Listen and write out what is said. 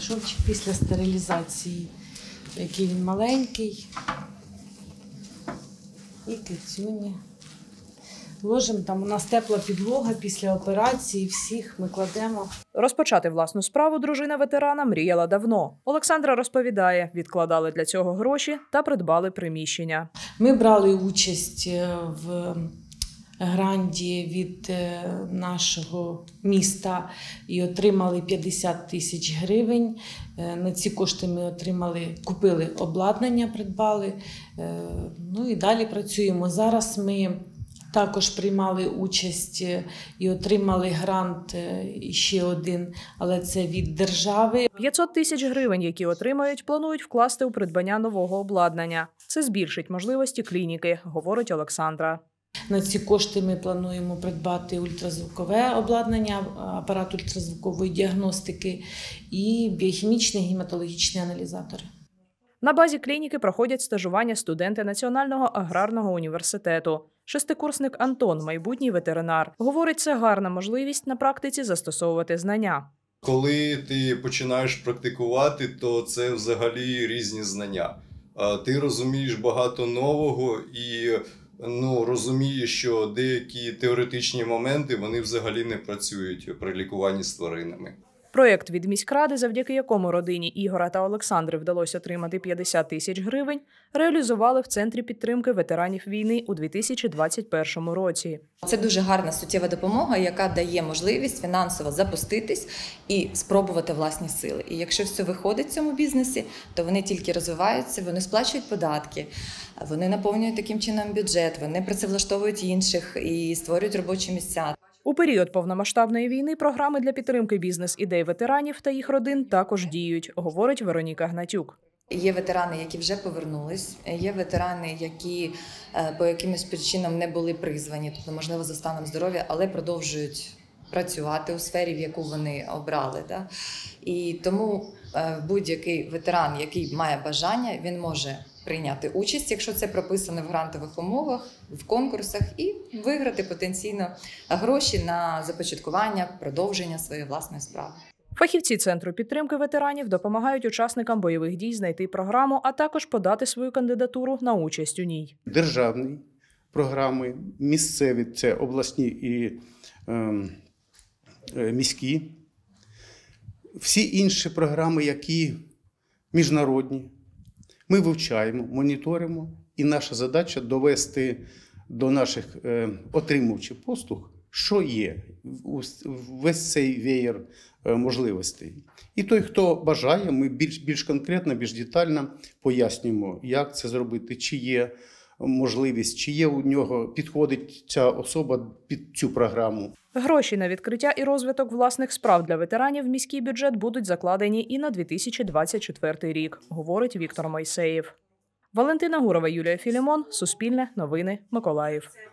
знайшов після стерилізації, який він маленький. І кицюні. Ложимо, там у нас тепла підлога після операції, всіх ми кладемо. Розпочати власну справу дружина ветерана мріяла давно. Олександра розповідає, відкладали для цього гроші та придбали приміщення. Ми брали участь в гранді від нашого міста і отримали 50 тисяч гривень. На ці кошти ми купили обладнання, придбали. Ну і далі працюємо. Зараз ми також приймали участь і отримали грант ще один, але це від держави. 500 тисяч гривень, які отримають, планують вкласти у придбання нового обладнання. Це збільшить можливості клініки, говорить Олександра. На ці кошти ми плануємо придбати ультразвукове обладнання, апарат ультразвукової діагностики і біохімічний гематологічний аналізатор. На базі клініки проходять стажування студенти Національного аграрного університету. Шестикурсник Антон – майбутній ветеринар. Говорить, це гарна можливість на практиці застосовувати знання. Коли ти починаєш практикувати, то це взагалі різні знання. Ти розумієш багато нового і розумієш, що деякі теоретичні моменти вони взагалі не працюють при лікуванні з тваринами. Проєкт від міськради, завдяки якому родині Ігора та Олександри вдалося отримати 50 тисяч гривень, реалізували в Центрі підтримки ветеранів війни у 2021 році. Це дуже гарна суттєва допомога, яка дає можливість фінансово запуститись і спробувати власні сили. І якщо все виходить в цьому бізнесі, то вони тільки розвиваються, вони сплачують податки, вони наповнюють таким чином бюджет, вони працевлаштовують інших і створюють робочі місця. У період повномасштабної війни програми для підтримки бізнес-ідей ветеранів та їх родин також діють, говорить Вероніка Гнатюк. Є ветерани, які вже повернулись, є ветерани, які по якимось причинам не були призвані, тобто, можливо, за станом здоров'я, але продовжують працювати у сфері, в яку вони обрали. І тому будь-який ветеран, який має бажання, він може прийняти участь, якщо це прописано в грантових умовах, в конкурсах, і виграти потенційно гроші на започаткування, продовження своєї власної справи. Фахівці Центру підтримки ветеранів допомагають учасникам бойових дій знайти програму, а також подати свою кандидатуру на участь у ній. Державні програми, місцеві – це обласні і міські, всі інші програми, які міжнародні. Ми вивчаємо, моніторимо, і наша задача – довести до наших отримувачів послуг, що є, весь цей веєр можливостей. І той, хто бажає, ми більш конкретно, більш детально пояснюємо, як це зробити, чи є можливість, чи є у нього, підходить ця особа під цю програму. Гроші на відкриття і розвиток власних справ для ветеранів в міський бюджет будуть закладені і на 2024 рік, говорить Віктор Майсеєв. Валентина Гурова, Юлія Філімон, Суспільне, Новини, Миколаїв.